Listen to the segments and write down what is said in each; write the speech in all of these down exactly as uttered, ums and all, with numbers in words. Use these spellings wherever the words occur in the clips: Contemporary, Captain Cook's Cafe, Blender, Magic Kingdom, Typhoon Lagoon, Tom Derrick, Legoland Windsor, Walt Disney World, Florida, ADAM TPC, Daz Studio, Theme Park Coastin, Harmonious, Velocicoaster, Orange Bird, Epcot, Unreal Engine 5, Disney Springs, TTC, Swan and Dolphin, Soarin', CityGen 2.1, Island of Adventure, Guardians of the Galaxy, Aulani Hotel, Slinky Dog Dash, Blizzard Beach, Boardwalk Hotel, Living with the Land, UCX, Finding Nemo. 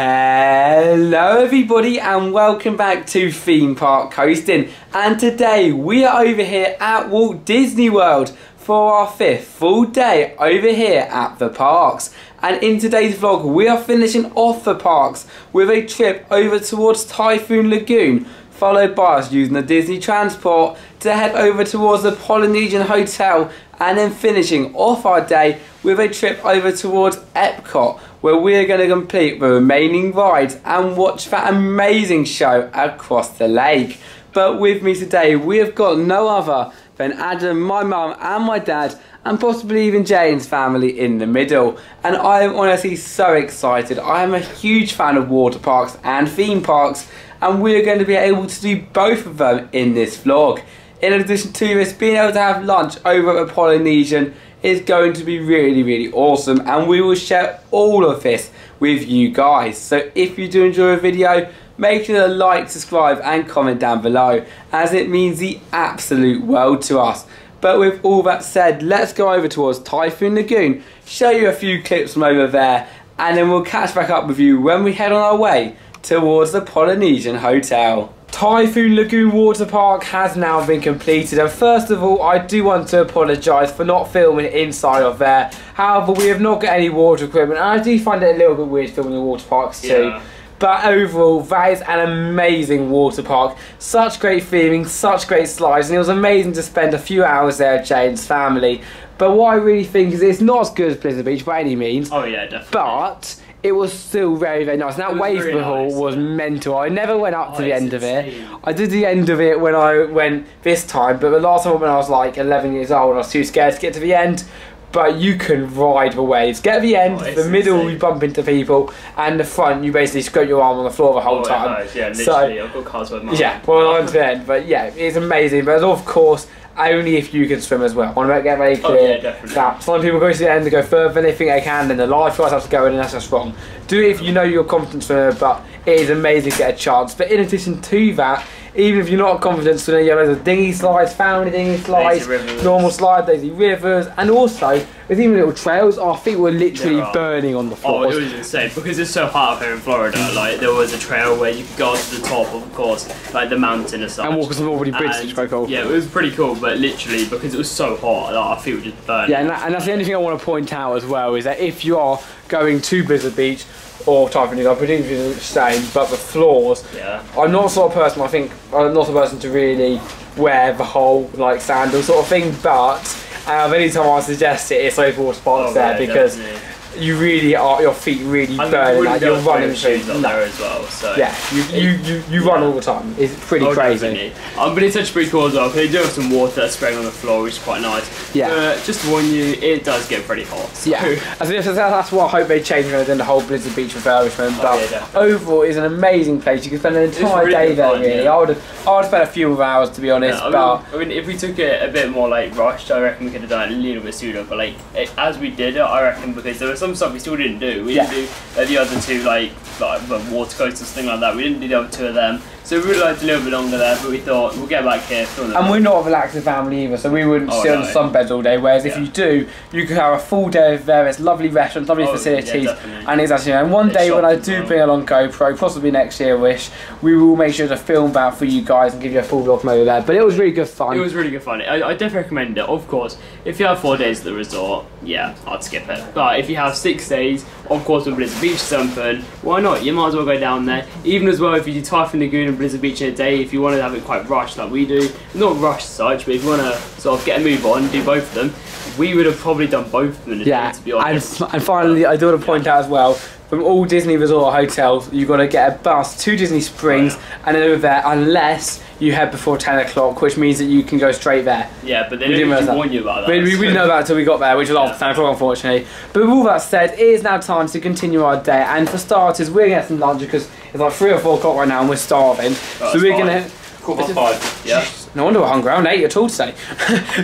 Hello everybody and welcome back to Theme Park Coastin, and today we are over here at Walt Disney World for our fifth full day over here at the parks. And in today's vlog we are finishing off the parks with a trip over towards Typhoon Lagoon, followed by us using the Disney Transport to head over towards the Polynesian Hotel, and then finishing off our day with a trip over towards Epcot, where we are going to complete the remaining rides and watch that amazing show across the lake. But with me today we have got no other than Adam, my mum and my dad, and possibly even Jane's family in the middle. And I am honestly so excited. I am a huge fan of water parks and theme parks, and we are going to be able to do both of them in this vlog. In addition to this, being able to have lunch over at the Polynesian is going to be really, really awesome, and we will share all of this with you guys. So if you do enjoy the video, make sure to like, subscribe and comment down below, as it means the absolute world to us. But with all that said, let's go over towards Typhoon Lagoon, show you a few clips from over there, and then we'll catch back up with you when we head on our way towards the Polynesian Hotel. Typhoon Lagoon Water Park has now been completed, and first of all I do want to apologise for not filming inside of there. However, we have not got any water equipment, and I do find it a little bit weird filming the water parks too. Yeah. But overall, that is an amazing water park. Such great theming, such great slides, and it was amazing to spend a few hours there with Jane's family. But what I really think is it's not as good as Blizzard Beach by any means. Oh yeah, definitely. But it was still very, very nice. And that wave pool nice, was yeah. mental. I never went up oh, to the end insane. of it. I did the end of it when I went this time, but the last time when I was like eleven years old, I was too scared to get to the end. But you can ride the waves. Get to the end, oh, the middle insane. you bump into people, and the front you basically scrape your arm on the floor the whole oh, time. It yeah, literally. So, I've got cars with my yeah, well, I'm to the end. But yeah, it's amazing. But of course, only if you can swim as well. I want to get very clear oh, yeah, that some people go to the end and go further than they think they can, and the lifeguards have to go in, and that's just wrong. Do it if you know you're a confident swimmer, but it is amazing to get a chance. But in addition to that, even if you're not a confident swimmer, you have loads of dinghy slides, family dinghy slides, normal slides, lazy rivers, and also there's even little trails. Our feet were literally burning on the floor. Oh, it was insane, because it's so hot up here in Florida. Like, there was a trail where you could go to the top, of course, like the mountain or something, and walk on some already bridges, which was quite cool. Yeah, it was pretty cool, but literally because it was so hot, like, our feet were just burning. Yeah, and, that, and that's the only thing I want to point out as well, is that if you are going to Blizzard Beach or Typhoon, I presume it's the same, but the floors, yeah. I'm not the sort of person, I think, I'm not the person to really wear the whole like sandal sort of thing, but um, anytime I suggest it, it's those water parks oh, there right, because definitely. you really are, your feet really I mean, burn, like you're running shoes through. on no. there as well, so. Yeah, you, you, you, you yeah. run all the time, it's pretty oh, crazy. Um, but it's actually pretty cool as well, because you do have some water spraying on the floor, which is quite nice. Yeah. But just to warn you, it does get pretty hot. So. Yeah, as if that's what I hope they change rather than the whole Blizzard Beach refurbishment, oh, but yeah, overall it's an amazing place, you can spend an entire really day there fun, really. Yeah. I would have I would spend a few hours to be honest, yeah, I but... Mean, I mean, if we took it a bit more like rushed, I reckon we could have done it a little bit sooner, but like, it, as we did it, I reckon, because there was some stuff we still didn't do. We yeah. didn't do like, the other two, like, like water coasters, thing like that. We didn't do the other two of them. So we realised a little bit longer there, but we thought we'll get back here. And back. We're not a relaxing family either, so we wouldn't oh, sit no. on sunbeds all day. Whereas yeah. if you do, you could have a full day of various lovely restaurants, lovely oh, facilities, yeah, and it's actually. And one it's day when I do well. bring along GoPro, possibly next year, wish we will make sure to film that for you guys and give you a full vlog from over there. But it was really good fun. It was really good fun. I, I definitely recommend it. Of course, if you have four days at the resort, yeah, I'd skip it. But if you have six days, of course, with Blizzard Beach something, why not? You might as well go down there. Even as well, if you do Typhoon Lagoon and Blizzard Beach in a day, if you want to have it quite rushed like we do, not rushed such, but if you want to sort of get a move on, do both of them, we would have probably done both of them in a yeah. day, to be honest. And, and finally, I do want to point yeah. out as well, from all Disney resort hotels, you've got to get a bus to Disney Springs oh, yeah. and over there, unless you head before ten o'clock, which means that you can go straight there. Yeah, but they didn't really warn you about that. We, we didn't know that until we got there, which was yeah. after ten o'clock, unfortunately. But with all that said, it is now time to continue our day. And for starters, we're going to get some lunch because it's like three or four o'clock right now and we're starving. Oh, so we're going to... Quarter past five, yeah. No wonder we're hungry, I'm eight at all today.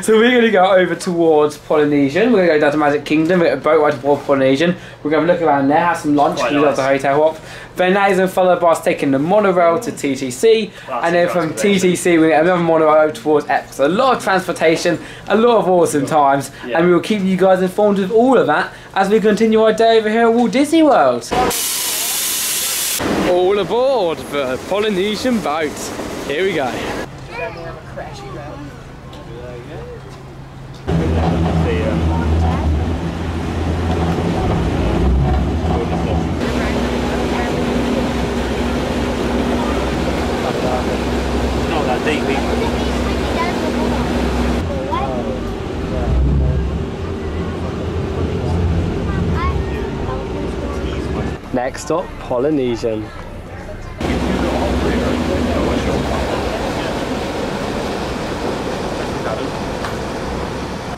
So we're going to go over towards Polynesian, we're going to go down to Magic Kingdom, we're going to boat ride towards Polynesian, we're going to have a look around there, have some lunch, we love the hotel hop. Then that is followed by us taking the monorail to T T C, that's and then from T T C we're going to have another monorail over towards Epcot. So a lot of transportation, a lot of awesome times, yeah. and we will keep you guys informed of all of that as we continue our day over here at Walt Disney World. All aboard for Polynesian boat. Here we go. More of a crashy road. Not that deep either. Next stop, Polynesian.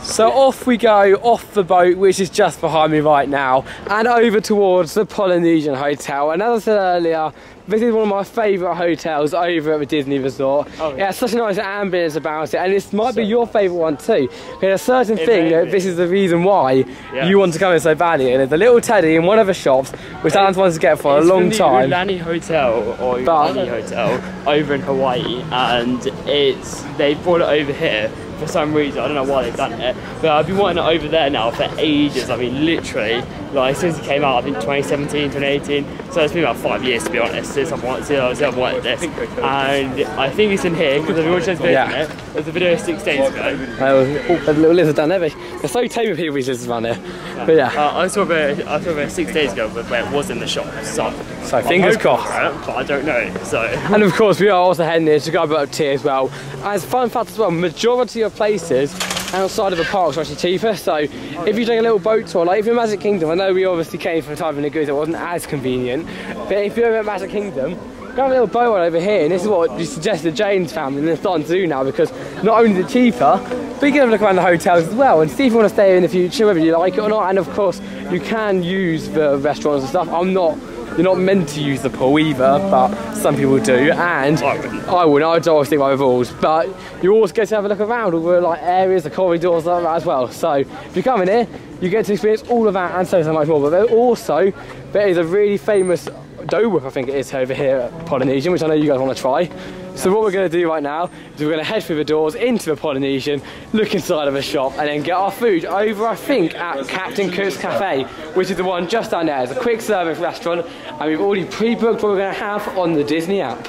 So off we go, off the boat, which is just behind me right now, and over towards the Polynesian Hotel. And as I said earlier, this is one of my favourite hotels over at the Disney Resort. Oh, yeah. Yeah, it's such a nice ambience about it, and this might so be your favourite one too. There's a certain it thing that this is the reason why yeah. you want to come in so badly. And there's a little teddy in one of the shops, which Alan's wanted to get for it's a long time. It's the Aulani Hotel, or Aulani Hotel, over in Hawaii, and it's they brought it over here for some reason. I don't know why they've done it, but I've been wanting it over there now for ages. I mean, literally, like since it came out, I think twenty seventeen, twenty eighteen, so it's been about five years to be honest. Since I've wanted this, and I think it's in here because everyone says video yeah. in it. There's a video six days ago. Oh, there's a little lizard down there. They're so tame with people these lizards around here. Yeah. But yeah, uh, I saw about I saw about six days ago, but where it was in the shop. So, so fingers crossed. It, but I don't know. So, and of course we are also heading here to go about tea as well. As fun fact as well, majority of places outside of the parks are actually cheaper, so if you take a little boat tour, like if you're in Magic Kingdom, I know we obviously came from a time in the goose, it wasn't as convenient, but if you're in Magic Kingdom, grab a little boat ride over here, and this is what you suggested Jane's family, and they're starting to do now, because not only is it cheaper, but you can have a look around the hotels as well, and see if you want to stay in the future, whether you like it or not, and of course, you can use the restaurants and stuff. I'm not You're not meant to use the pool either, but some people do, and I wouldn't. I wouldn't. I'd always stick by the rules. But you always get to have a look around all the like areas, the corridors, like that as well. So if you come in here, you get to experience all of that and so so much more. But there also there is a really famous dough whip, I think it is, over here at Polynesian, which I know you guys want to try. So what we're going to do right now is we're going to head through the doors into the Polynesian, look inside of a shop, and then get our food over, I think, at Captain Cook's Cafe, which is the one just down there. It's a quick service restaurant, and we've already pre-booked what we're going to have on the Disney app.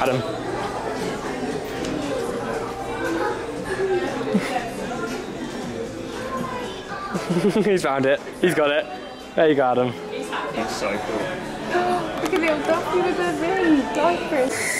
Adam. He's found it. He's got it. There you go, Adam. That's so cool.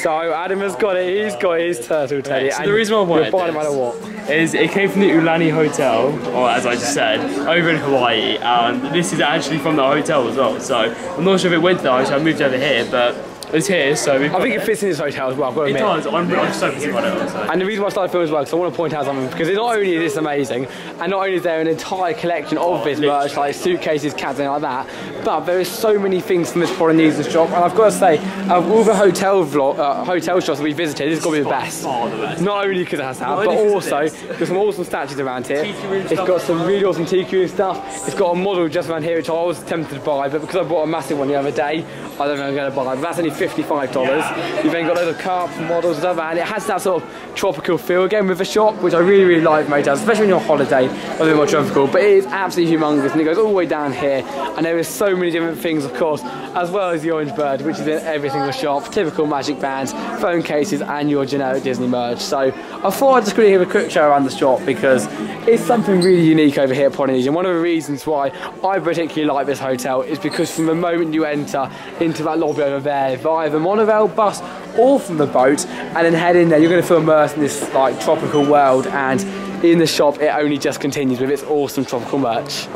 So Adam has got it, he's got his turtle teddy. So the reason why I wanted buy no matter what is it came from the Aulani Hotel, or as I just said, over in Hawaii, and this is actually from the hotel as well, so I'm not sure if it went to the hotel, I moved over here, but it's here, so we've I think it fits in this hotel as well, I've got to admit. It does, I'm, I'm so busy about it also. And the reason why I started filming as well, because I want to point out something, because it's not only is this amazing, and not only is there an entire collection of oh, this merch, like suitcases, cats, and like that, but there is so many things from this Polynesian shop, and I've got to say, out of all the hotel vlog, uh, hotel shops that we visited, this has got to be the best. Oh, the best. Not only because it has that, but also, there's some awesome statues around here, it's got some really awesome tiki room stuff, it's got a model just around here, which I was tempted to buy, but because I bought a massive one the other day, I don't know if I'm going to buy it. That's only fifty-five dollars. Yeah. You've then got loads of carp models and stuff, and it has that sort of tropical feel again with the shop, which I really, really like motels, especially when you're on holiday, a bit more tropical, but it is absolutely humongous, and it goes all the way down here, and there is so many different things, of course, as well as the Orange Bird, which is in every single shop, typical magic bands, phone cases, and your generic Disney merch. So I thought I'd just quickly give a quick show around the shop, because it's something really unique over here at Polynesian. One of the reasons why I particularly like this hotel is because from the moment you enter into that lobby over there, via the monorail bus or from the boat, and then head in there, you're going to feel immersed in this like tropical world, and in the shop it only just continues with its awesome tropical merch.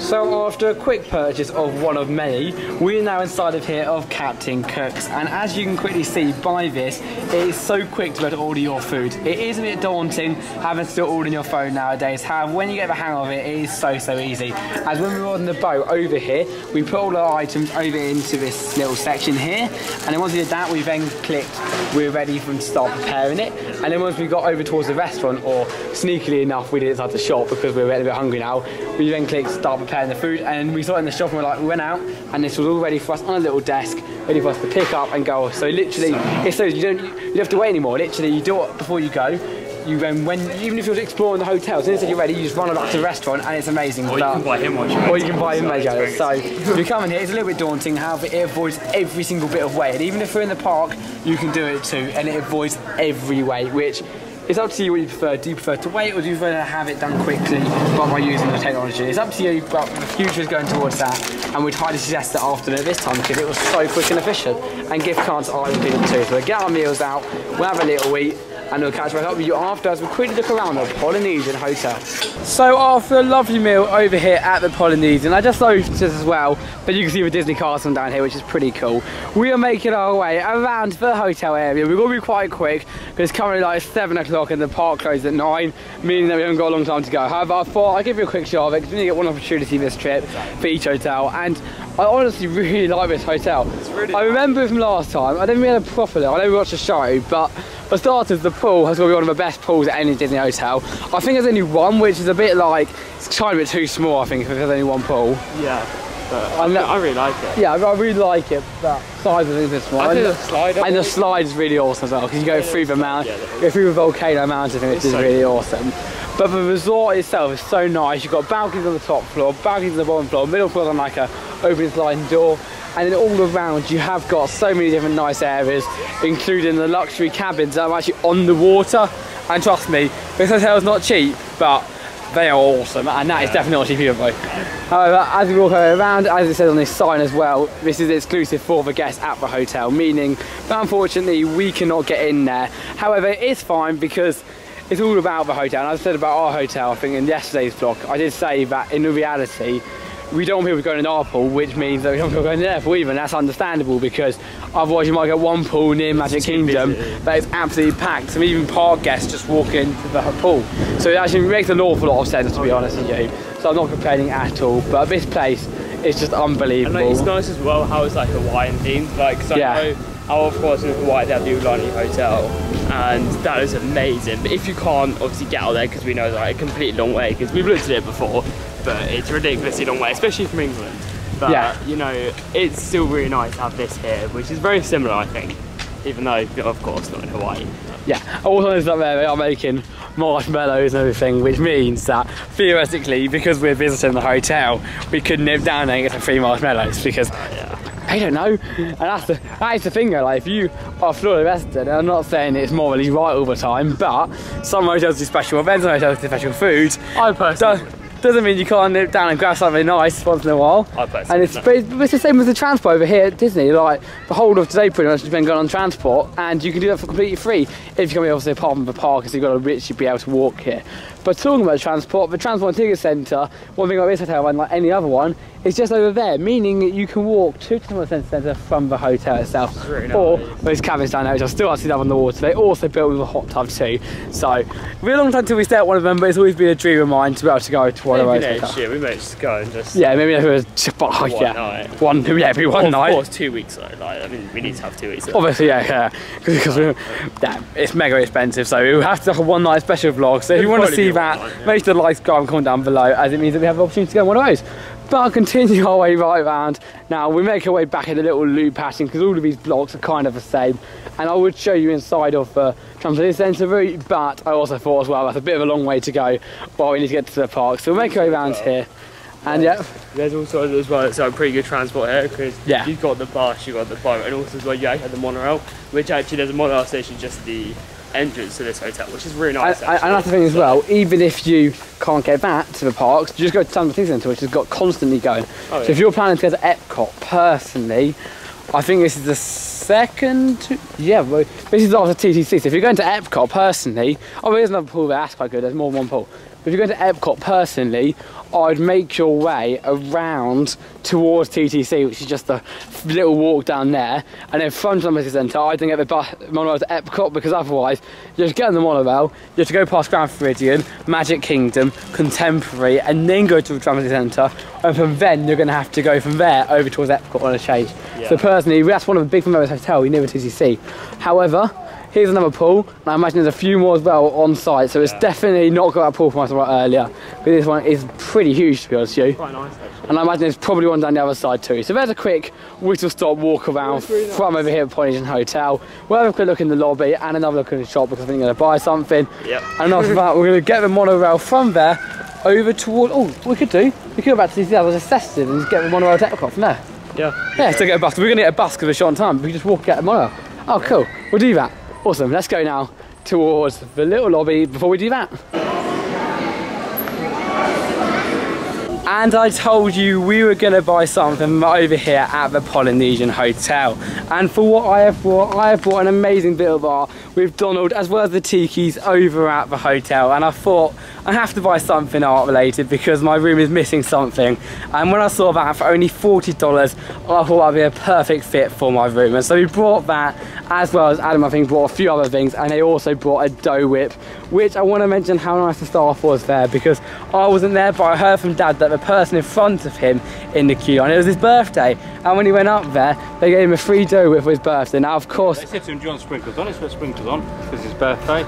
So after a quick purchase of one of many, we are now inside of here of Captain Cook's, and as you can quickly see by this, it is so quick to be able to order your food. It is a bit daunting having to still order on your phone nowadays, however when you get the hang of it, it is so so easy. As when we were on the boat over here, we put all our items over into this little section here, and then once we did that, we then clicked we're ready for them to start preparing it, and then once we got over towards the restaurant, or sneakily enough we did inside the shop because we were a little bit hungry now, we then clicked start preparing the food, and we saw it in the shop, and we're like, we went out, and this was all ready for us on a little desk, ready for us to pick up and go. So literally, so it's so you don't you don't have to wait anymore. Literally, you do it before you go. you then, when, even if you're exploring the hotel, as soon as you're ready, you just run up to the restaurant and it's amazing. Or you can buy him one. Or you can buy him one. So if you come in here, it's a little bit daunting, however it avoids every single bit of weight. And even if we're in the park, you can do it too, and it avoids every weight, which it's up to you what you prefer. Do you prefer to wait, or do you prefer to have it done quickly but by using the technology? It's up to you, but the future is going towards that, and we'd highly suggest that afternoon at this time because it was so quick and efficient. And gift cards are included too. So we'll get our meals out, we'll have a little eat, and we'll catch back up with you after as we quickly look around the Polynesian Hotel. So after a lovely meal over here at the Polynesian, I just noticed as well that you can see the Disney Castle down here, which is pretty cool. We are making our way around the hotel area. We're going to be quite quick because it's currently like seven o'clock and the park closed at nine, meaning that we haven't got a long time to go. However, I thought I'd give you a quick shot of it because we only get one opportunity this trip for each hotel, and I honestly really like this hotel. Really I remember from last time, I didn't really have a proper look. I know we watched a show, but for starters, the pool has got to be one of the best pools at any Disney hotel. I think there's only one, which is a bit like, it's kind of a bit too small, I think, if there's only one pool. Yeah. I, know, I really like it. Yeah, I really like it. That size of this one. I and the slide, and the slide is really awesome as well because you go yeah, through the mountain, yeah, go through the volcano mountain, which is so really cool. Awesome. But the resort itself is so nice. You've got balconies on the top floor, balconies on the bottom floor, middle floor on like a open sliding door, and then all around you have got so many different nice areas, including the luxury cabins that are actually on the water. And trust me, this hotel is not cheap, but they are awesome, and that is definitely not cheap either, though. However, as we walk around, as it says on this sign as well, this is exclusive for the guests at the hotel, meaning that unfortunately we cannot get in there. However, it is fine because it's all about the hotel, and I said about our hotel, I think in yesterday's vlog, I did say that in reality, we don't want people going in our pool, which means that we don't want people going in their pool either, and that's understandable because otherwise you might get one pool near Magic Kingdom that is absolutely packed, some even park guests just walk into the pool. So it actually makes an awful lot of sense, to be honest with you. So I'm not complaining at all, but this place is just unbelievable. And like, it's nice as well how it's like Hawaiian themed, like, because I yeah. know how of course in Hawaii they have the Aulani Hotel, and that is amazing. But if you can't obviously get out there, because we know that like, a complete long way, because we've looked at it before, but it's a ridiculously long way, especially from England. But, yeah. you know, it's still really nice to have this here, which is very similar, I think, even though, of course, not in Hawaii. Yeah, all those up there, they are making marshmallows and everything, which means that, theoretically, because we're visiting the hotel, we could nip down there and get some free marshmallows, because uh, yeah. they don't know. And that's the, that is the thing, though, like, if you are Florida resident, and I'm not saying it's morally right all the time, but some hotels do special events, some hotels do special foods. I personally... Don't, Doesn't mean you can't nip down and grab something nice once in a while. I and it's, but it's, it's the same as the transport over here at Disney. Like the whole of today pretty much has been going on transport, and you can do that for completely free if you're going to be obviously apart from the park, because you've got to literally be able to walk here. But talking about transport, the Transport Ticket Centre, one thing like this hotel and like any other one, is just over there, meaning that you can walk to the Transport Centre from the hotel itself. It's really nice. Or those cabins down there, which I still actually love on the water. They also built with a hot tub too. So it'll be a long time till we stay at one of them, but it's always been a dream of mine to be able to go to one. Maybe next year, we might just go and just... Yeah, maybe if it was just, but, one yeah. night. One, yeah, it'd be one of night. Of course, two weeks though, like, I mean, we need to have two weeks though. Obviously, yeah, yeah. Because yeah. yeah, it's mega expensive, so we'll have to have a one night special vlog. So if It'd you want to see that, night, yeah. make sure to like, subscribe and comment down below, as it means that we have an opportunity to go on one of those. But I'll continue our way right round. Now, we make our way back in a little loop pattern, because all of these blocks are kind of the same. And I would show you inside of the Transport Centre route, but I also thought as well, that's a bit of a long way to go while we need to get to the park. So we'll make our way around well, here. And yeah. There's also as well, it's like pretty good transport here, because yeah. you've got the bus, you've got the boat, and also as well, you actually have the monorail, which actually there's a monorail station just at the entrance to this hotel, which is really nice. And, and that's the thing as well, even if you can't get back to the parks, you just go to Transport Centre, which has got constantly going. Oh, yeah. So if you're planning to go to Epcot, personally, I think this is the second, yeah, well, this is after T T C, so if you're going to Epcot personally, oh there's another pool there, that's quite good, there's more than one pool. But if you're going to Epcot personally, I'd make your way around towards T T C, which is just a little walk down there, and then from Transport Centre, I didn't get the bus monorail to Epcot, because otherwise, you have to get on the monorail, you have to go past Grand Floridian, Magic Kingdom, Contemporary, and then go to the Transport Centre, and from then, you're going to have to go from there over towards Epcot on a change. Yeah. So personally, that's one of the big things about this hotel, we never T T C. However, here's another pool, and I imagine there's a few more as well on site, so it's yeah. definitely not got that pool from us right earlier. But this one is pretty huge, to be honest with you. Quite nice, actually. And I imagine there's probably one down the other side too. So there's a quick whistle-stop walk around really nice. From over here at Polynesian Hotel. We'll have a quick look in the lobby and another look in the shop because I think we're going to buy something. Yep. And after that, we're going to get the monorail from there over toward... Oh, we could do. We could go back to these others assessing and just get the monorail to Epcot from there. Yeah. Yeah, so get a bus. We're going to get a bus because we're short on time. We can just walk out the monorail. Oh, cool. We'll do that. Awesome. Let's go now towards the little lobby before we do that. And I told you we were going to buy something over here at the Polynesian Hotel. And for what I have bought, I have bought an amazing bit of art with Donald as well as the Tikis over at the hotel. And I thought I have to buy something art related because my room is missing something. And when I saw that for only forty dollars, I thought that'd be a perfect fit for my room. And so we brought that, as well as Adam I think brought a few other things, and they also brought a dough whip, which I want to mention how nice the staff was there because I wasn't there, but I heard from Dad that the person in front of him in the queue, and it was his birthday, and when he went up there they gave him a free dough whip for his birthday. Now of course they said to him, do you want sprinkles on? He said sprinkles on because it's his birthday.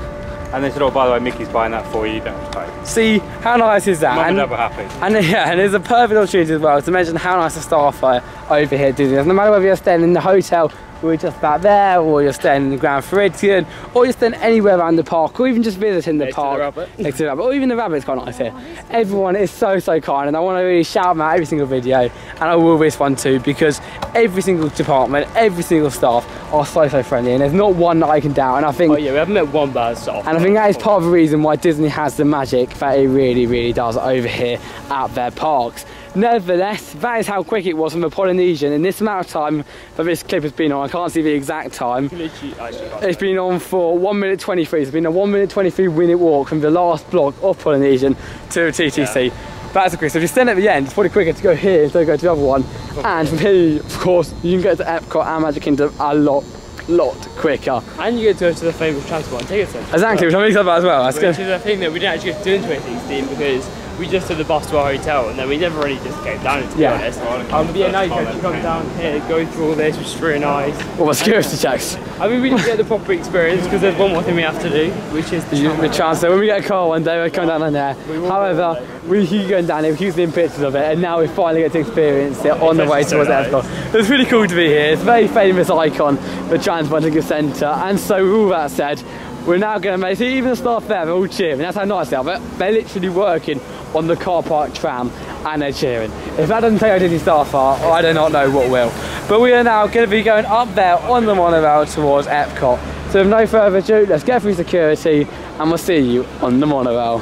And they said, oh, by the way, Mickey's buying that for you, you don't have to pay. See, how nice is that? Mum and Dad were happy. And yeah, and it's a perfect opportunity as well to mention how nice the staff are over here at Disney. No matter whether you're staying in the hotel, we're just back there, or you're staying in the Grand Floridian, or you're staying anywhere around the park, or even just visiting the next park. To the next to the rabbit. Or even the rabbit's quite nice here. Oh, everyone is so, so kind, and I want to really shout them out every single video, and I will this one too, because every single department, every single staff are so, so friendly, and there's not one that I can doubt, and I think... Oh yeah, we haven't met one bad staff. And I think that is part of the reason why Disney has the magic that it really, really does over here at their parks. Nevertheless, that is how quick it was from the Polynesian in this amount of time that this clip has been on. I can't see the exact time. It's been on for one minute twenty-three. It's been a one minute twenty-three minute walk from the last block of Polynesian to T T C. Yeah. That's a quick. So if you stand at the end, it's probably quicker to go here instead of go to the other one. And from here, of course, you can get to Epcot and Magic Kingdom a lot, lot quicker. And you get to go to the famous transport and ticket centre. Exactly, which I'm excited about as well. That's which good. Is a thing that we didn't actually get to do in twenty sixteen because we just took the bus to our hotel and then we never really just came down, to be yeah. honest. Um, but yeah, now you can come down here, go through all this, which is really nice. All the security checks. I mean, we didn't get the proper experience because there's one more thing we have to do, which is the, the transfer. When we get a car one day, we'll come down on there. However, we keep going down there, we keep seeing pictures of it, and now we finally get to experience it on the way towards Epcot. It's really cool to be here. It's a very famous icon, the Transport Centre. And so, with all that said, we're now going to make it. Even the staff there, they're all cheering. That's how nice they are. They're literally working on the car park tram and they're cheering. If that doesn't take our Disney staff art, I do not know what will. But we are now going to be going up there on the monorail towards Epcot. So with no further ado, let's get through security and we'll see you on the monorail.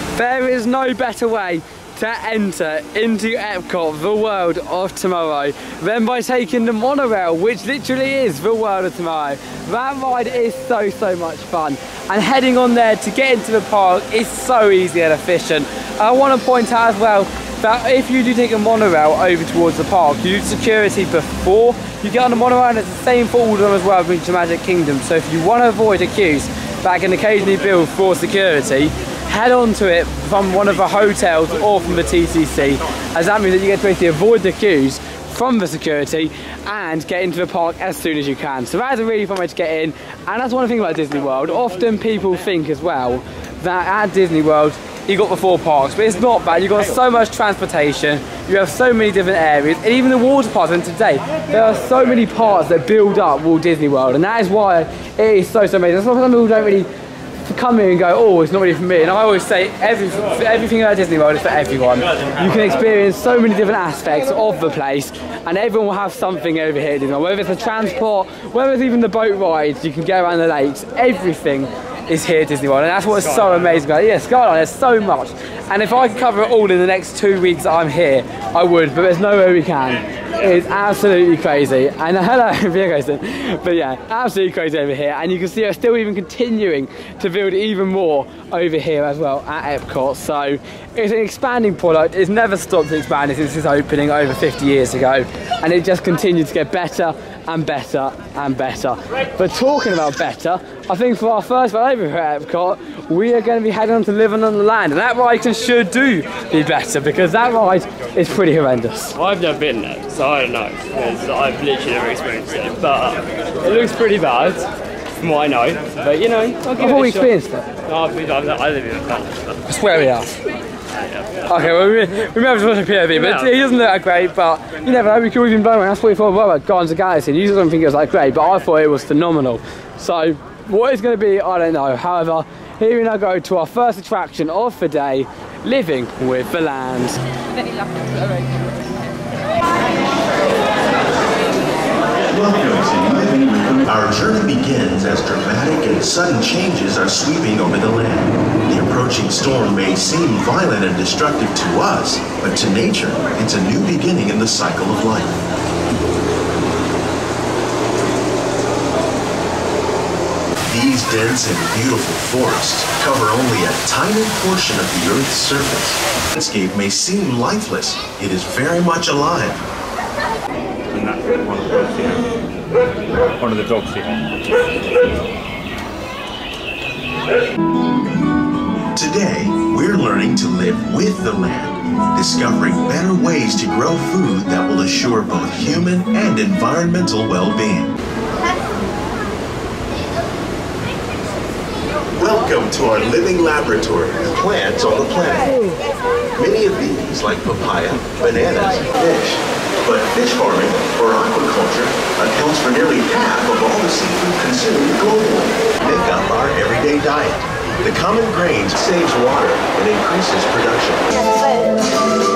There is no better way to enter into Epcot, the world of tomorrow, then by taking the monorail, which literally is the world of tomorrow. That ride is so, so much fun. And heading on there to get into the park is so easy and efficient. I want to point out as well that if you do take a monorail over towards the park, you do security before you get on the monorail, and it's the same for all of them as well with Magic Kingdom. So if you want to avoid a queues that can occasionally build for security, head on to it from one of the hotels or from the T T C, as that means that you get to basically avoid the queues from the security and get into the park as soon as you can. So that is a really fun way to get in, and that's one thing about Disney World. Often people think as well that at Disney World you got the four parks, but it's not bad. You've got so much transportation, you have so many different areas, and even the water parks. And today, there are so many parts that build up Walt Disney World, and that is why it is so, so amazing. That's why some people don't really come here and go, oh, it's not really for me. And I always say every, everything about Disney World is for everyone. You can experience so many different aspects of the place, and everyone will have something over here, you know, whether it's the transport, whether it's even the boat rides, you can go around the lakes, everything is here at Disney World, and that's what's so amazing about it. Yeah, Skyline, there's so much, and if I could cover it all in the next two weeks that I'm here, I would, but there's no way we can. It's absolutely crazy. And hello, but yeah, absolutely crazy over here, and you can see it's still even continuing to build even more over here as well at Epcot. So it's an expanding product. It's never stopped expanding since its opening over fifty years ago, and it just continued to get better and better and better. But talking about better, I think for our first one over here at Epcot, we are going to be heading on to Living on the Land, and that ride can sure do be better because that ride is pretty horrendous. Well, I've never been there, so I don't know, because I've literally never experienced it, but it looks pretty bad from what I know, but you know, I'll give I've it a experienced shot. It. No, I've already experienced it. I live in a palace. That's where we are. Okay, well, we, we may have to watch a P O V, but yeah. It doesn't look that great, but you never know, we could have been blown away. That's what we thought about Guardians of the Galaxy. You just don't think it was that great, but I thought it was phenomenal. So, what it's going to be, I don't know. However, here we now go to our first attraction of the day, Living with the Land. Our journey begins as dramatic and sudden changes are sweeping over the land. The approaching storm may seem violent and destructive to us, but to nature, it's a new beginning in the cycle of life. These dense and beautiful forests cover only a tiny portion of the Earth's surface. The landscape may seem lifeless, it is very much alive. And that's one of the dogs here. One of the dogs here. Today, we're learning to live with the land, discovering better ways to grow food that will assure both human and environmental well-being. Welcome to our living laboratory, plants on the planet. Many of these, like papaya, bananas, fish, but fish farming, or aquaculture, accounts for nearly half of all the seafood consumed globally. Make up our everyday diet. The common grains saves water and increases production.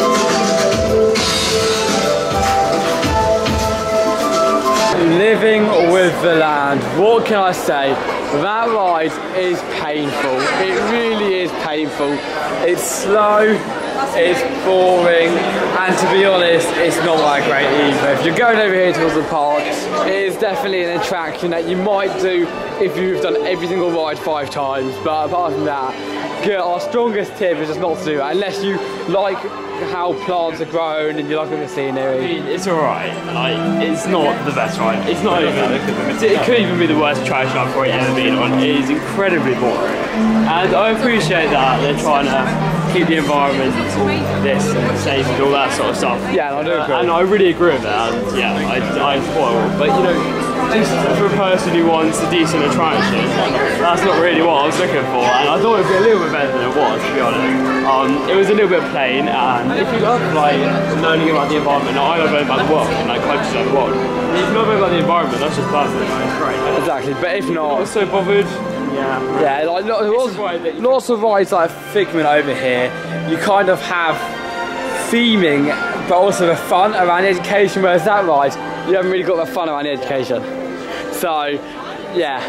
Living with the land, what can I say? That ride is painful. It really is painful. It's slow, it's boring, and to be honest, it's not that great either. If you're going over here towards the park, it is definitely an attraction that you might do if you've done every single ride five times, but apart from that, our strongest tip is just not to do that, unless you like how plants are grown and you like the scenery. I mean, it's alright, like, it's not the best ride, it's not even, it could even be the worst attraction I've probably ever been on. It is incredibly boring, and I appreciate that they're trying to keep the environment and this and safe and all that sort of stuff. Yeah, I do agree. Uh, and I really agree with that. And yeah, I, I spoil. But you know, just for a person who wants a decent attraction, that's not really what I was looking for. And I thought it would be a little bit better than it was, to be honest. Um, it was a little bit plain. And if you love like learning about the environment, I love learning about the world and like countries of the world. If you love learning about the environment, that's just perfect. It's great. Exactly. But if not, I'm not so bothered. Yeah, yeah, like lots, lots, lots of rides like Figment over here, you kind of have theming, but also the fun around the education, whereas that ride, you haven't really got the fun around the education. So, yeah,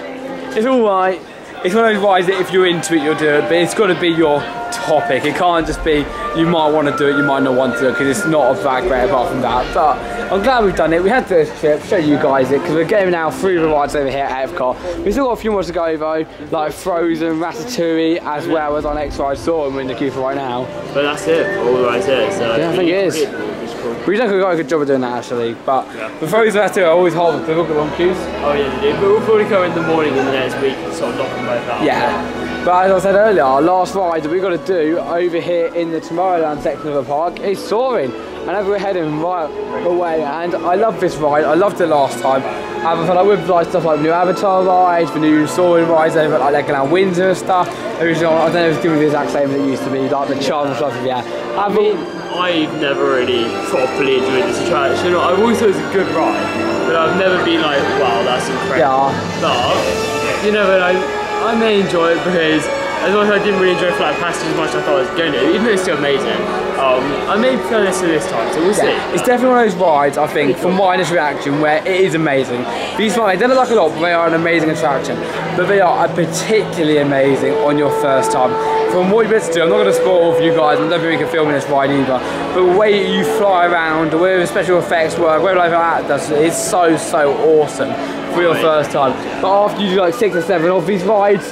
it's alright. It's one of those rides that if you're into it, you'll do it, but it's got to be your topic. It can't just be, you might want to do it, you might not want to do it, because it's not that great apart from that. But I'm glad we've done it. We had this trip, show you guys it, because we're getting now through the rides over here at Epcot. We've still got a few more to go though, like Frozen, Ratatouille, as well as our next ride, Soarin', we're in the queue for right now. But that's it, all the rides here. So yeah, I think it is. Cool. We don't got a good job of doing that actually, but yeah. The Frozen Ratatouille, I always hold the look at long queues. Oh yeah, they do, but we'll probably go in the morning and the next week and sort of knock them both out. Yeah. But as I said earlier, our last ride that we've got to do over here in the Tomorrowland section of the park is Soarin'. And as we're heading right away, and I love this ride, I loved it last time. I've fun with like stuff like the new Avatar rides, the new Soarin' rides over at like Legoland Windsor and stuff. Original, I don't know if it's giving me the exact same as it used to be, like the charm and stuff, yeah. I mean, I've never really properly enjoyed this attraction. I've always thought it was a good ride, but I've never been like, wow, that's incredible. Yeah. But, you never know. I may enjoy it because as much as I didn't really enjoy Flight of Passage as much as I thought I was going to, even though it's still amazing, um, I may prefer this to this time, so we'll yeah. see. It's definitely one of those rides, I think, from my initial reaction, where it is amazing. These rides, they don't look like a lot, but they are an amazing attraction. But they are particularly amazing on your first time. From what you're meant to do, I'm not going to spoil for you guys, I don't think we can film in this ride either, but the way you fly around, the way the special effects work, where like that does, it's so, so awesome for your first time. But after you do like six or seven of these rides,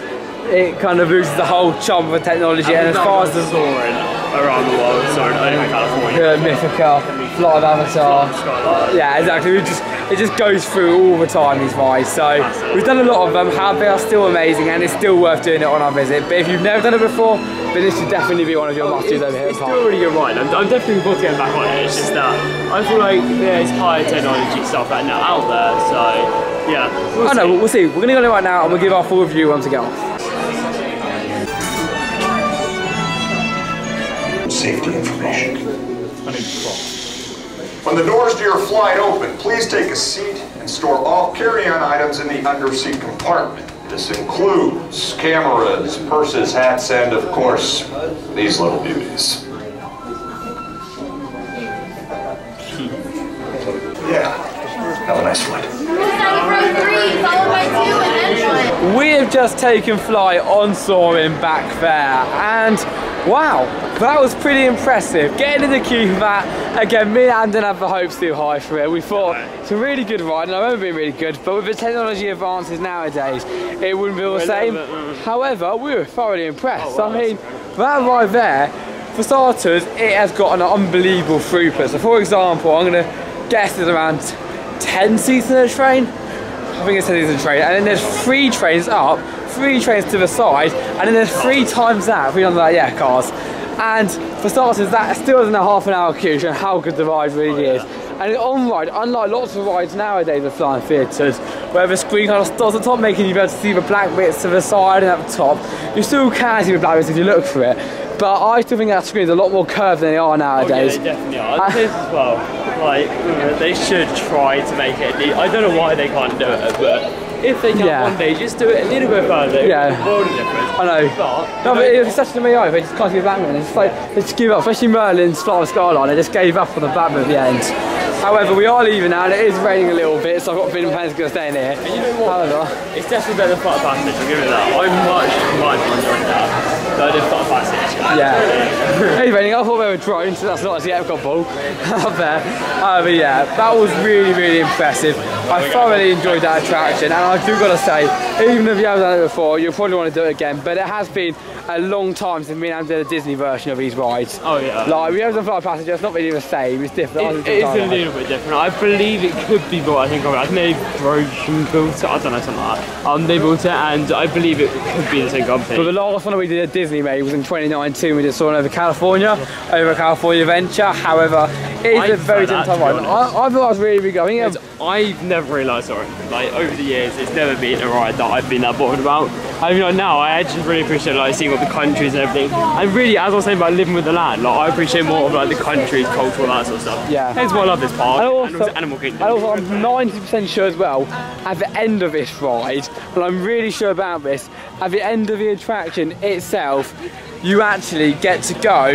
it kind of loses the whole charm of the technology, and, and as far as the... around the world, so over California. Yeah, Mythical, Flight of Avatar. Yeah, exactly. We just it just goes through all the time, these rides. So we've done a lot of them. How they are still amazing, and it's still worth doing it on our visit. But if you've never done it before, then this should definitely be one of your must-dos over here. It's still really good ride. I'm, I'm definitely looking forward to getting back on it. It's just that I feel like there's higher technology stuff right now out there. So yeah, we'll I know. We'll see. We're gonna go there right now, and we'll give our full review once we get off. Safety information. When the doors to your flight open, please take a seat and store all carry-on items in the under-seat compartment. This includes cameras, purses, hats, and of course, these little beauties. Yeah, have a nice flight. We have just taken flight on Soarin' back there, and wow, that was pretty impressive. Getting in the queue for that, again, me and Andon have the hopes too high for it. We thought it's a really good ride, and I remember being really good, but with the technology advances nowadays, it wouldn't be all the same. However, we were thoroughly impressed. Oh, wow, I mean, that ride there, for starters, it has got an unbelievable throughput. So for example, I'm going to guess there's around ten seats in a train. I think it says it's a train, and then there's three trains up, three trains to the side, and then there's three times that, three times that, yeah, cars. And for starters, that still isn't a half an hour queue, showing how good the ride really oh, yeah. is. And on ride, unlike lots of rides nowadays with flying theatres, where the screen kind of starts at the top, making you be able to see the black bits to the side and at the top, you still can see the black bits if you look for it. But I still think that screen's a lot more curved than they are nowadays. Oh, yeah, they definitely are. I'd say this as well, like, they should try to make it neat. I don't know why they can't do it, but if they can yeah. one day, just do it a little bit further. Yeah. I know. But, no, but it's such an amazing, they just can't give Batman. It's like, they just give up, especially Merlin's Flight of Skyline, they just gave up on the Batman at the end. However, we are leaving now, and it is raining a little bit, so I've got feeling plans going to stay in here. And you know what? However, it's definitely better than Flight of Passage, I'll give it that. I'm much, much enjoying that. So I did Flight of Passage. Yeah. It's raining, I thought they were drones, so that's not actually Epcot ball up there. Uh, but yeah, that was really, really impressive. I thoroughly enjoyed that attraction, and I do got to say, even if you haven't done it before, you'll probably want to do it again, but it has been a long time since me and Andon did a Disney version of these rides. Oh yeah. Like, we haven't done Flight of Passage, it's not really the same, it's different. It, it is a little bit different. I believe it could be built, I think, I think they broken built it, I don't know, something like that. Um, they built it, and I believe it could be the same company. But the last one we did at Disney, mate, was in twenty nineteen, we did Soarin' over California, yeah. over California Adventure. However, it is I a very different type ride. I, I thought that was really, really good. I mean, it's, I've never realised Soarin'. Like, over the years, it's never been a ride that I've been that bothered about. I mean, like, now, I actually really appreciate, like, seeing the countries and everything, and really, as I was saying about Living with the Land, like I appreciate more of like the countries, culture, that sort of stuff. Yeah, hence why I love this park. And also, and also Animal Kingdom. And also, I'm ninety percent sure as well. At the end of this ride, and I'm really sure about this, at the end of the attraction itself, you actually get to go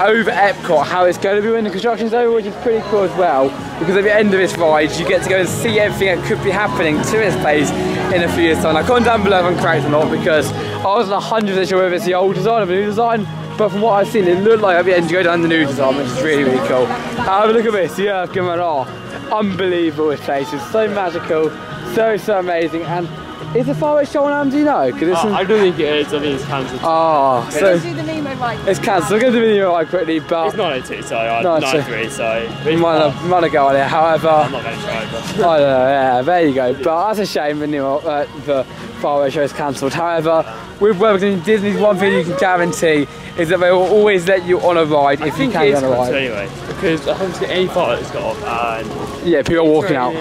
over Epcot, how it's going to be when the construction's over, which is pretty cool as well, because at the end of this ride, you get to go and see everything that could be happening to this place in a few years' time. Now, comment down below if I'm correct or not, because I wasn't one hundred percent sure whether it's the old design or the new design, but from what I've seen, it looked like at the end you go down the new design, which is really, really cool. Have a look at this, the Earth Gamarra. Unbelievable, this place is so magical, so, so amazing, and is the fireworks show on A D A M, do you know? Cause it's uh, I don't think it is, I think it's cancelled. Oh, so we're going to do the Nemo ride. It's cancelled, we're going to do the Nemo ride quickly, but it's nine oh two, so I'm nine oh three, so we might not, might not go on it, however I'm not going to try, but I don't know, yeah, there you go, but that's a shame the Nemo, uh, the fireworks show is cancelled. However, with Worthington, Disney's one thing you can guarantee is that they will always let you on a ride if you can on a ride. Anyway, because I haven't seen any fireworks got off and yeah, people are walking out.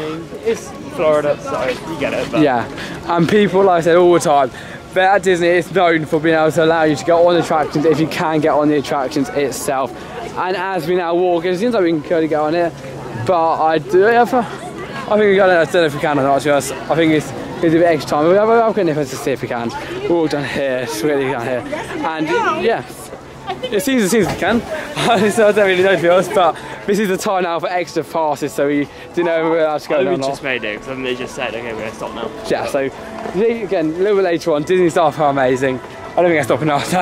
It's Florida, so you get it. But yeah, and people, like I said all the time, they're at Disney, it's known for being able to allow you to get on the attractions if you can get on the attractions itself. And as we now walk, it seems like we can currently go on it, but I do have a, I think we got it. I don't know if we can or not. Just, I think it's. It's a bit extra time. We'll have a nip to see if we can. We're all down here, sweetly down here. And yeah, it seems as soon as we can. So I don't really know, to be honest, but this is the time now for extra passes, so we do know if we're allowed to go. We just made it, because they just said, okay, we're going to stop now. Yeah, so again, a little bit later on, Disney staff are amazing. I don't think I'm stopping now, so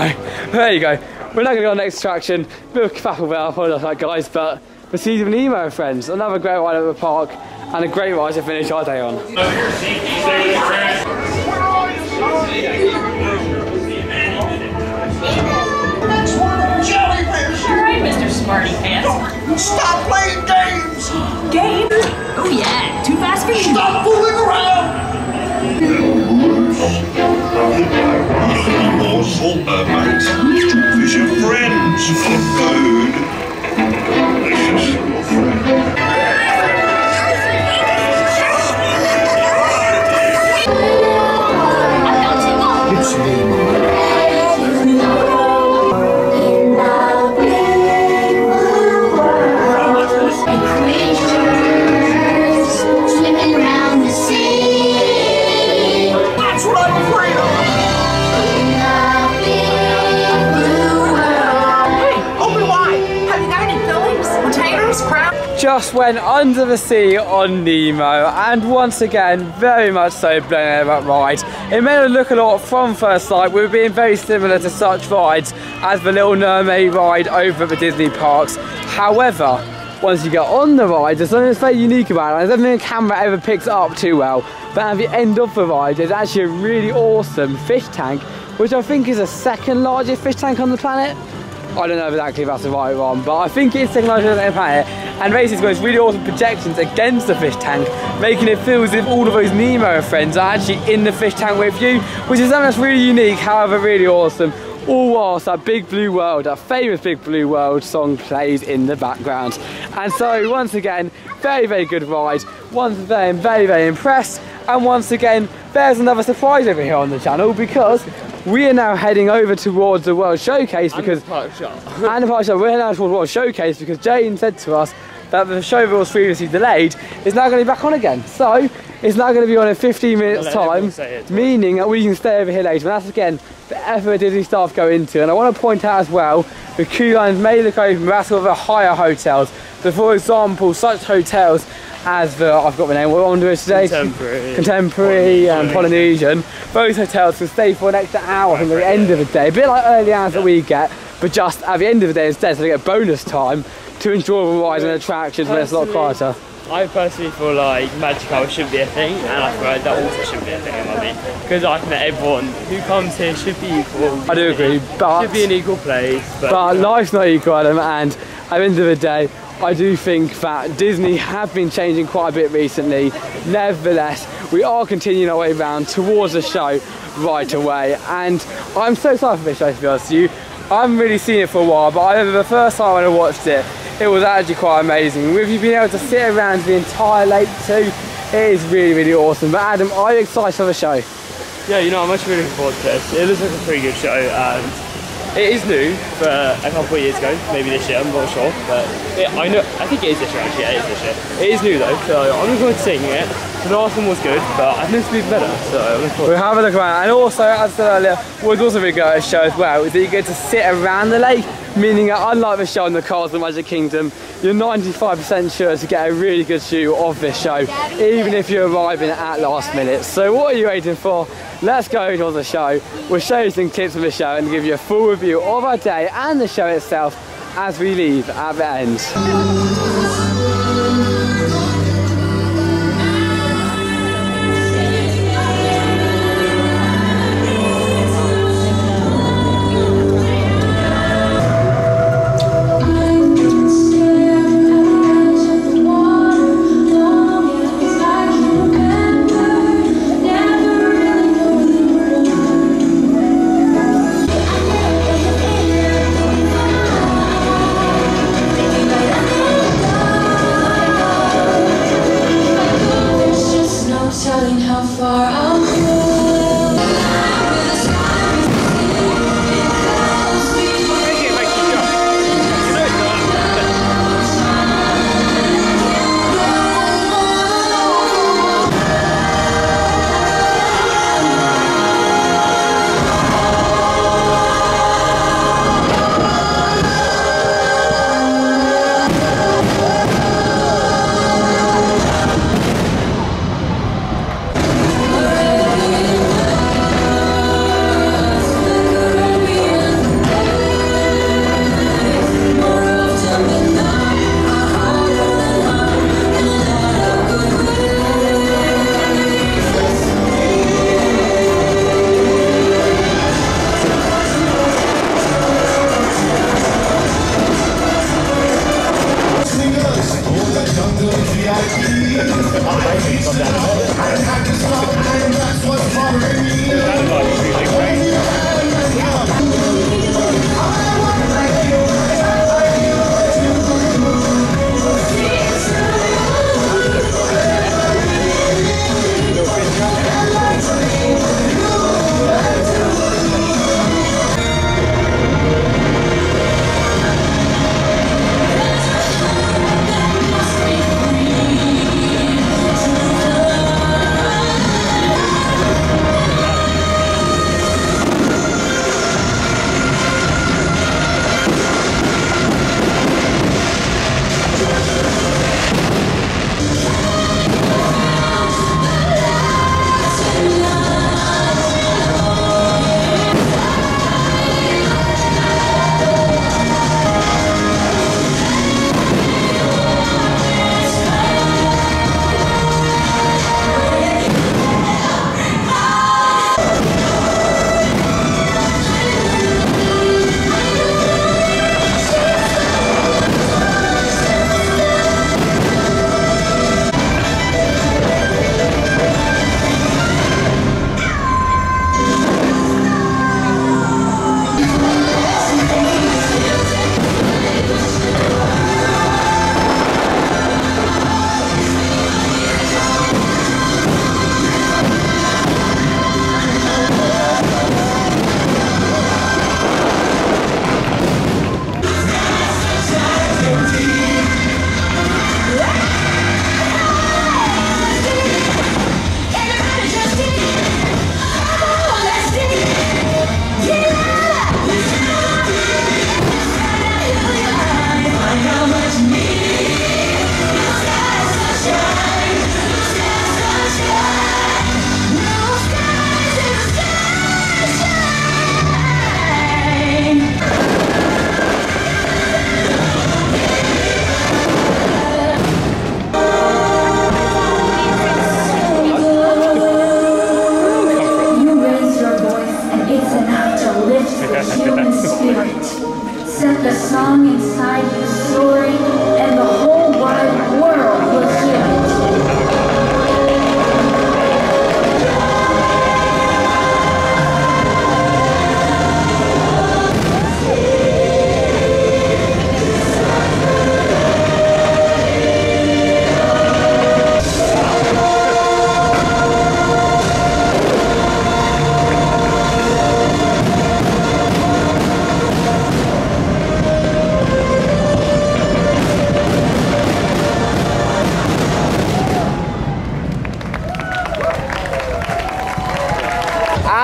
there you go. We're now going to go on the next attraction. A bit of kerfuffle there, I apologise for that, guys, but the Finding Nemo, friends. Another great ride at the park. And a great ride to finish our day on. Next one, Jellyfish! Stop playing games! Games? Oh yeah, too fast for you. Stop fooling around! More salt mermaids. Fish and friends for food. This is your friend. Just went under the sea on Nemo, and once again very much so blown out of that ride. It made it look a lot from first sight. We were being very similar to such rides as the Little Mermaid ride over at the Disney parks. However, once you get on the ride, there's something that's very unique about it, and something the camera ever picks up too well. But at the end of the ride, there's actually a really awesome fish tank, which I think is the second largest fish tank on the planet. I don't know exactly if that's the right one, but I think it's second largest on the planet. And basically it's got these really awesome projections against the fish tank, making it feel as if all of those Nemo friends are actually in the fish tank with you, which is something that's really unique, however really awesome, all whilst that Big Blue World, that famous Big Blue World song plays in the background. And so once again, very very good ride, once again very very impressed, and once again there's another surprise over here on the channel, because we are now heading over towards the World Showcase because... And the park shop. And the park shop. We're now towards the World Showcase because Jaden said to us that the show that was previously delayed is now going to be back on again. So, it's now going to be on in fifteen minutes time, meaning that we can stay over here later. And that's, again, the effort Disney staff go into. And I want to point out as well, the queue lines may look open, but that's all the higher hotels. So, for example, such hotels as the, I've got the name, we're on to it today. Contemporary. Contemporary and Polynesian. Those hotels can stay for an extra hour from the end of the day. A bit like early hours yeah. that we get, but just at the end of the day instead, so they get bonus time to enjoy the rides and attractions when it's a lot quieter. I personally feel like Magic Hour should be a thing, and I feel like that also should be a thing, I mean, because I think that everyone who comes here should be equal. I do agree, but... Should be an equal place, but... But life's not equal, Adam, and at the end of the day, I do think that Disney have been changing quite a bit recently. Nevertheless, we are continuing our way round towards the show right away, and I'm so excited for this show, to be honest with you. I haven't really seen it for a while, but I remember the first time when I watched it, it was actually quite amazing. With you being able to sit around the entire lake too, it is really, really awesome. But Adam, are you excited for the show? Yeah, you know, I'm actually looking forward to this. It looks like a pretty good show, and... It is new, but a couple of years ago, maybe this year, I'm not sure, but it, I know, I think it is this year actually, yeah, it is this year. It is new though, so I'm looking forward to seeing it. The last one was good, but I think it's been better, so I'm looking forward. We'll have a look around, and also, as I said earlier, what's also really good at a show as well is that you get to sit around the lake, meaning that unlike the show on the cars of Magic Kingdom, you're ninety-five percent sure to get a really good shoe of this show, even if you're arriving at last minute. So what are you waiting for? Let's go to the show. We'll show you some tips of the show and give you a full review of our day and the show itself as we leave at the end.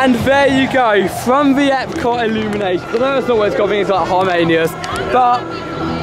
And there you go, from the Epcot Illuminations. I know it's not always got things like Harmonious, but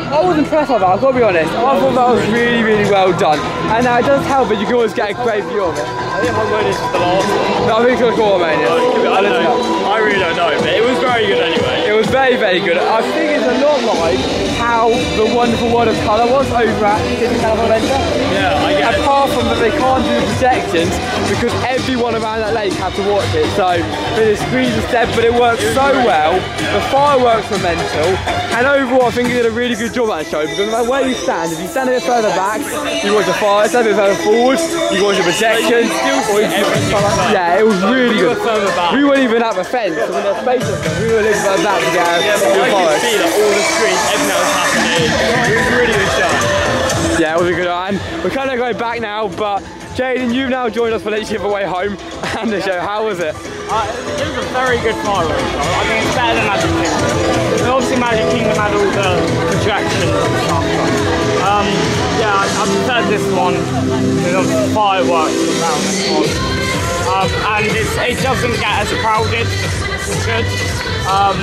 I was impressed by that, I've got to be honest. I thought that was really, really well done. And now it does help, but you can always get a great view of it. I think Harmonious is the last one. No, I think it's going to go Harmonious. I, I, I really don't know, but it was very good anyway. It was very, very good. I think it's a lot like how the Wonderful World of Colour was over at Disney World Adventure. Yeah, I get it. Apart from that they can't do the projections because everyone around that lake had to watch it. So they squeezed the step, but it worked it so great. well. Yeah. The fireworks were mental. And overall, I think you did a really good job at the show because no matter where you stand, if you stand a bit further back, you watch the fire, stand a bit further forward, you watch the projections. Or you just, yeah, it was really we good. Were we weren't even at the fence. So when there's space up there, we were living like that to get out. Yeah, but I could see that all the streets, everything that was happening. It was really good show. Yeah, it was a good one. We're kind of going back now, but Jayden, you've now joined us for the giveaway home and the yeah. show. How was it? Uh, it was a very good fireworks show. I mean, it's better than Magic Kingdom. And obviously, Magic Kingdom had all the contractions and stuff. Um, yeah, I, I preferred this one. There's obviously fireworks around this one. Um, and it's, it doesn't get as crowded as it should. Um,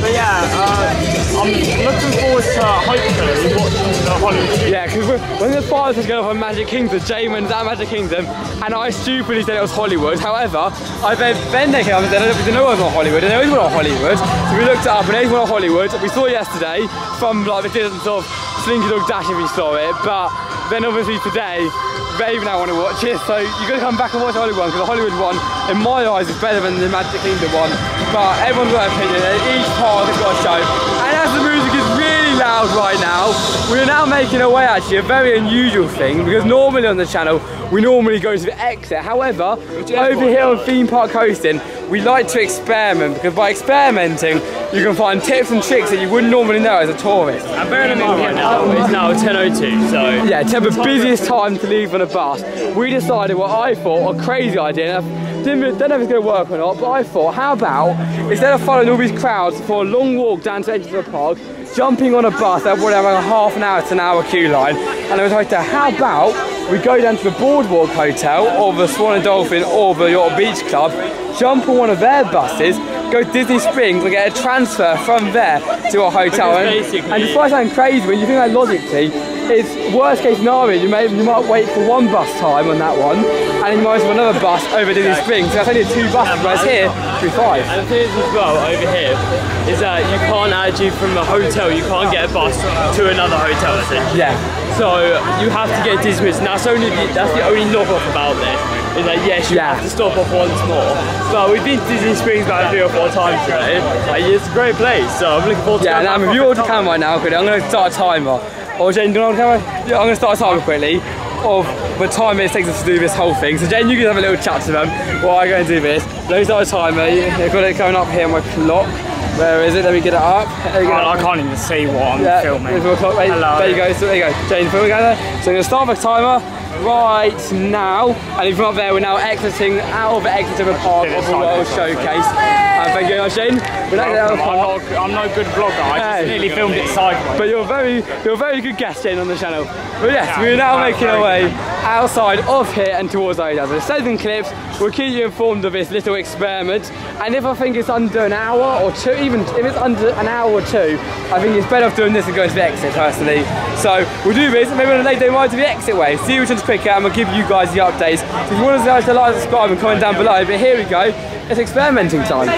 but yeah, uh, I'm looking forward to hopefully watching the Hollywood. Yeah, because when the fires was going off on Magic Kingdom, Jayden was at Magic Kingdom, and I stupidly said it was Hollywood. However, I then then they came up and said, I don't know it was on Hollywood, and there is one on Hollywood. So we looked it up, and there is one on Hollywood. We saw it yesterday from like the distance of Slinky Dog Dash if you saw it, but then obviously today, they now want to watch it, so you've got to come back and watch the Hollywood one, because the Hollywood one, in my eyes, is better than the Magic Kingdom one. But everyone's got an opinion, and each part has got a show. And as the music is really loud, crowd right now. We're now making our way, actually, a very unusual thing, because normally on the channel, we normally go to the exit. However, over here on Theme Park Coastin, we like to experiment, because by experimenting, you can find tips and tricks that you wouldn't normally know as a tourist. And bearing in mind right now, it's now ten oh two, so... Yeah, it's the busiest time to leave on a bus. We decided what I thought, a crazy idea, didn't, don't know if it's going to work or not, but I thought, how about, instead of following all these crowds for a long walk down to the edge of the park, jumping on a bus that would have like a half an hour to an hour queue line, and I was like, how about we go down to the Boardwalk Hotel, or the Swan and Dolphin, or the Yacht Beach Club, jump on one of their buses, go to Disney Springs and get a transfer from there to a hotel. And despite sounding crazy, when you think that logically, it's worst case scenario, you, may, you might wait for one bus time on that one, and you might have another bus over Disney okay. Springs, so that's only two buses, whereas here, it'll be five. And the thing is as well, over here, is that you can't actually, from the hotel, you can't get a bus to another hotel, essentially. Yeah. So, you have to get Disney Springs, and that's, only the, that's the only knock-off about this. Is that yes, you yeah. have to stop off once more. But we've been to Disney Springs about three or four times today. Like, it's a great place, so I'm looking forward to yeah, going. Yeah, and I'm you all the camera right now, quickly. I'm going to start a timer. Or Jane, do you want to hold the camera? Yeah, I'm going to start a timer quickly of the time it takes us to do this whole thing. So Jane, you can have a little chat to them while I go and do this. Let me start a timer. I've got it coming up here on my clock. Where is it? Let me get it up. Get it up. I can't even see what I'm yeah, filming. Clock. Wait, hello. There you go. So there you go. Jane, film together. So I'm going to start my timer right now, and from up there we're now exiting out of the exit of a park of the World Showcase. Um, thank you very much, Jane. We're no, out of the park. I'm, not, I'm no good vlogger, I just hey. nearly filmed it sideways. But you're a very, you're a very good guest, Jane, on the channel. But yes, yeah, we're now making our way outside of here and towards ADAM. So stay in clips, we'll keep you informed of this little experiment, and if I think it's under an hour or two, even if it's under an hour or two, I think it's better off doing this and going to the exit, personally. So we'll do this, and maybe on a later ride to the exit way. See you pick out, and we'll give you guys the updates. So if you want us to like, subscribe and comment down below, but here we go, it's experimenting time.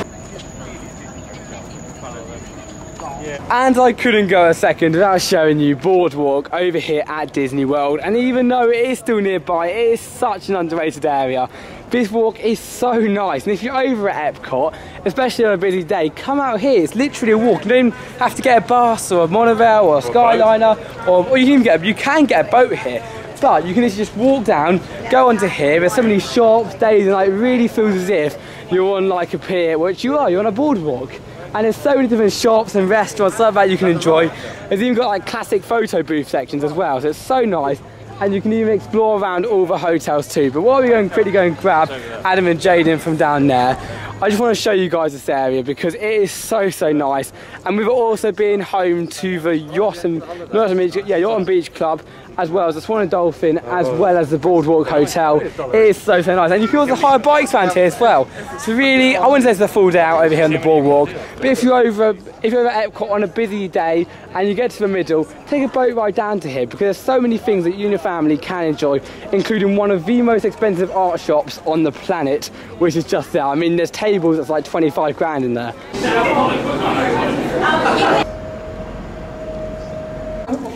And I couldn't go a second without showing you Boardwalk over here at Disney World, and even though it is still nearby, it is such an underrated area. This walk is so nice, and if you're over at Epcot, especially on a busy day, come out here. It's literally a walk. You don't even have to get a bus or a monorail or a Skyliner, or, or you can get a, you can get a boat here. But you can just walk down, go onto here, there's so many shops, days, and like, it really feels as if you're on like a pier, which you are, you're on a boardwalk. And there's so many different shops and restaurants, stuff that you can enjoy. There's even got like classic photo booth sections as well, so it's so nice. And you can even explore around all the hotels too. But while we go and quickly go and grab Adam and Jayden from down there, I just want to show you guys this area because it is so, so nice. And we've also been home to the Yacht and, not Beach, yeah, Yacht and Beach Club, as well as the Swan and Dolphin, as well as the Boardwalk Hotel. It is so, so nice. And you can also hire bikes around here as well. So really, I wouldn't say it's a full day out over here on the Boardwalk, but if you're over, if you're over at Epcot on a busy day and you get to the middle, take a boat ride down to here because there's so many things that you and your family can enjoy, including one of the most expensive art shops on the planet, which is just there. I mean, there's tables that's like twenty-five grand in there.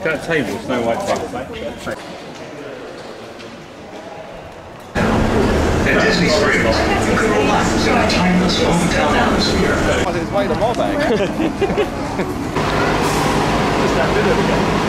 Got tables, no white table. At Disney Springs, you can relax in a timeless hometown atmosphere. I didn't wait them all back. Just that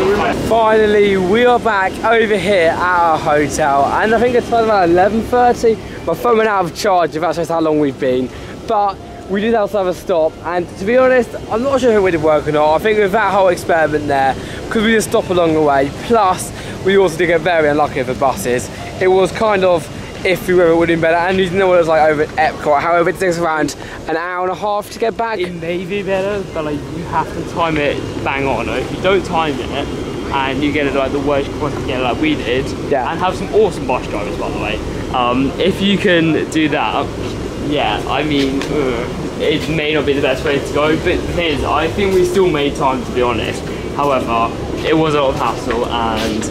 again. Finally, we are back over here at our hotel, and I think it's about eleven thirty. My phone went out of charge if that's just how long we've been, but we did also have a stop, and to be honest, I'm not sure if it did work or not. I think with that whole experiment there, because we just stopped along the way, plus we also did get very unlucky with the buses. It was kind of iffy whether it would have been better, and you know what it was like over at Epcot. However, it takes around an hour and a half to get back. It may be better, but like you have to time it bang on. If you don't time it, and you get it like the worst quantity like we did, yeah. And have some awesome bus drivers, by the way. Um, if you can do that. Yeah, I mean, uh, it may not be the best way to go, but the thing is, I think we still made time, to be honest. However, it was a lot of hassle, and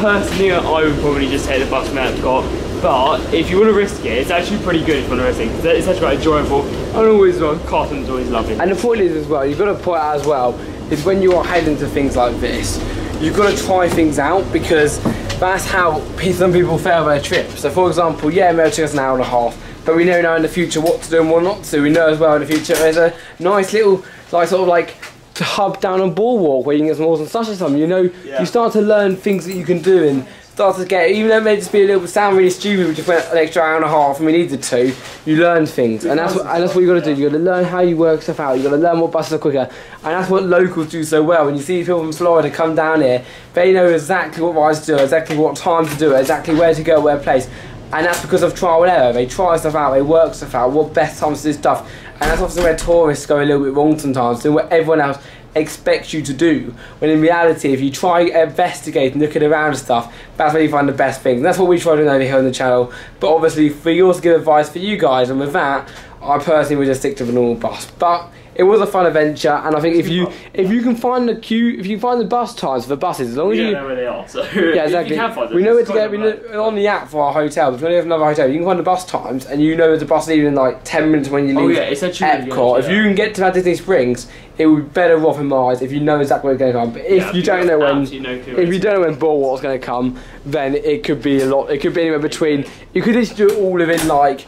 personally, I would probably just take the bus from Epcot, but if you want to risk it, it's actually pretty good if you want to risk it, it's actually quite enjoyable, and always, well, Carlton's always lovely. And the point is as well, you've got to point out as well, is when you are heading to things like this, you've got to try things out, because that's how some people fail their trip. So for example, yeah, it took us an hour and a half, but we know now in the future what to do and what not to do. We know as well in the future there's a nice little like sort of like to hub down on Boardwalk where you can get some awesome stuff or something, you know, yeah. You start to learn things that you can do and start to get, even though it may just be a little, sound really stupid, we just went an extra hour and a half and we needed to, you learn things, and that's what, and that's what you've got to do, you've got to learn how you work stuff out, you've got to learn what buses are quicker, and that's what locals do so well. When you see people from Florida come down here, they know exactly what rides to do, exactly what time to do it, exactly where to go, where place, and that's because of trial and error. They try stuff out, they work stuff out, what best times to do stuff, and that's obviously where tourists go a little bit wrong sometimes, and what everyone else expects you to do, when in reality if you try to investigate and look at around stuff, that's where you find the best things. And that's what we try to do over here on the channel, but obviously we also give advice for you guys, and with that I personally would just stick to the normal bus. But it was a fun adventure, and I think if you if you can find the queue, if you can find the bus times for the buses, as long as you, you don't know where they are, so yeah, exactly. You can find them, we know where to get. We know, on the app for our hotel, if we have another hotel, you can find the bus times, and you know where the bus leaves in like ten minutes when you leave. Oh yeah, it's actually Epcot. If you can get to that Disney Springs, it would be better off in my eyes if you know exactly where it's going to come. But if yeah, you don't know when, no if you don't know when Boardwalk's going to come, then it could be a lot. It could be anywhere between. You could just do it all within like.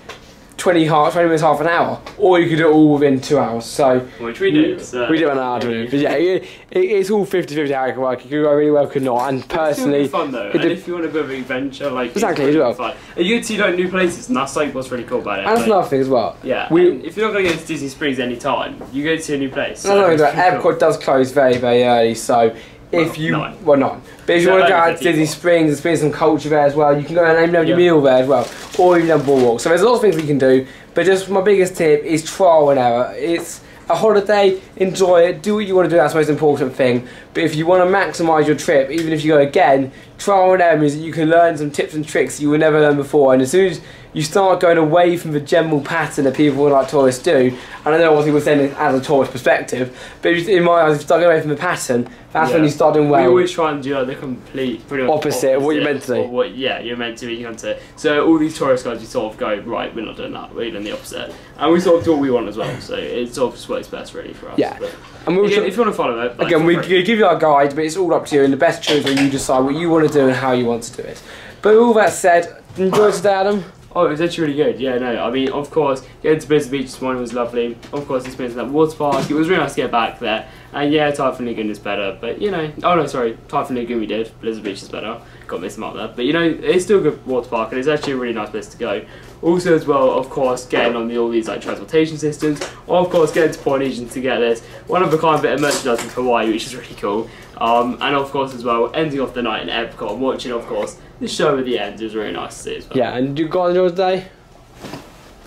twenty, half, twenty minutes, half an hour, or you could do it all within two hours. So which we do. So. We do an hour, do but yeah, it, it, it's all fifty fifty how it can work. It could go really well, could not. And personally, it's fun though. It and if you want to go an adventure, like exactly it's really as well. Fun. And you get to like new places, and that's like what's really cool about it. And that's like, another thing as well. Yeah. We, if you're not going to go to Disney Springs any time, you go to a new place. So no, no, no. Epcot cool. does close very, very early, so. If you, nine. well not, but if you no, want to go out to Disney Springs and experience some culture there as well, you can go and even have your yeah. meal there as well, or even have Boardwalk. So there's a lot of things we can do, but just my biggest tip is trial and error. It's a holiday, enjoy it, do what you want to do, that's the most important thing. But if you want to maximise your trip, even if you go again, trial and error means that you can learn some tips and tricks you would never learn before. And as soon as you start going away from the general pattern that people like tourists do, and I know what people saying it as a tourist perspective, but in my eyes, if you start going away from the pattern, that's yeah. when you start doing well. We always try and do like the complete opposite, opposite of what you're meant to do. What, yeah, you're meant to be, you to. So all these tourist guys, you sort of go, right, we're not doing that, we're doing the opposite. And we sort of do what we want as well, so it sort of works best really for us. Yeah. But and we'll again, if you want to follow it, like, again, we free. give you our guide, but it's all up to you, and the best choice when you decide what you want to do and how you want to do it. But all that said, enjoy today, Adam. Oh, it was actually really good. Yeah, no, I mean, of course, getting to Blizzard Beach this morning was lovely. Of course, experiencing that water park, it was really nice to get back there. And yeah, Typhoon Lagoon is better, but you know, oh no, sorry, Typhoon Lagoon we did, Blizzard Beach is better. Got missed them up there, but you know, it's still a good water park, and it's actually a really nice place to go. Also, as well, of course, getting on the, all these like transportation systems, or of course, getting to Polynesian to get this one of a kind bit of merchandise in Hawaii, which is really cool. Um, and of course, as well, ending off the night in Epcot, watching, of course, the show at the end is really nice to see as well. Yeah, and you guys enjoyed today?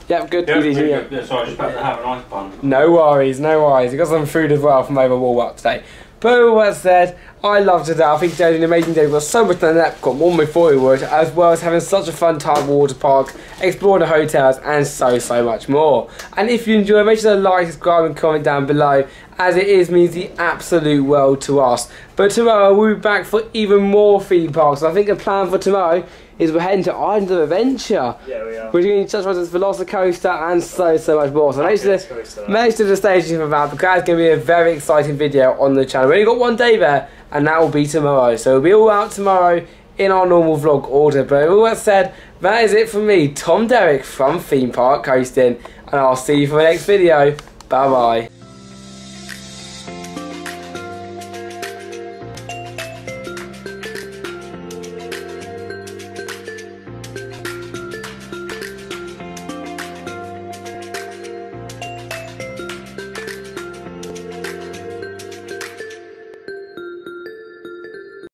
Yep, good. Yeah, easy, yeah. Good. Sorry, just about to have an ice bun. No worries, no worries. We got some food as well from over Walmart today. But all that said, I loved it. I think today was an amazing day. We've got so much done in Epcot, more than we thought we would, as well as having such a fun time at water park, exploring the hotels, and so, so much more. And if you enjoy, make sure to like, subscribe, and comment down below, as it is means the absolute world to us. But tomorrow, we'll be back for even more theme parks. I think the plan for tomorrow is we're heading to Island of Adventure. Yeah, we are. We're doing such rides as Velocicoaster and so, so much more. So make sure to stay tuned for that, because it's going to be a very exciting video on the channel. We've only got one day there, and that will be tomorrow. So we'll be all out tomorrow in our normal vlog order. But all that said, that is it from me, Tom Derrick from Theme Park Coastin, and I'll see you for the next video. Bye-bye.